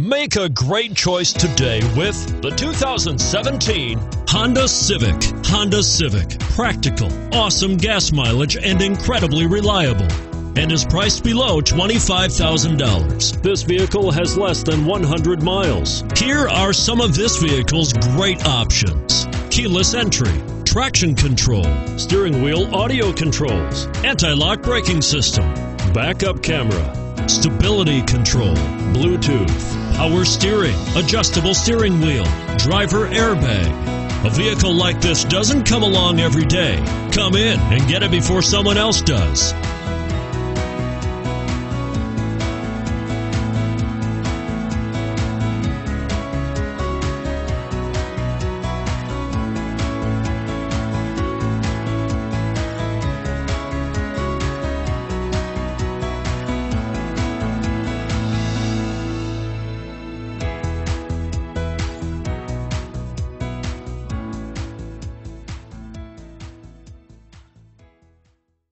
Make a great choice today with the 2017 Honda Civic. Honda Civic, practical, awesome gas mileage, and incredibly reliable, and is priced below $25,000. This vehicle has less than 100 miles. Here are some of this vehicle's great options: keyless entry, traction control, steering wheel audio controls, anti-lock braking system, backup camera, stability control, Bluetooth, power steering, adjustable steering wheel, driver airbag. A vehicle like this doesn't come along every day. Come in and get it before someone else does.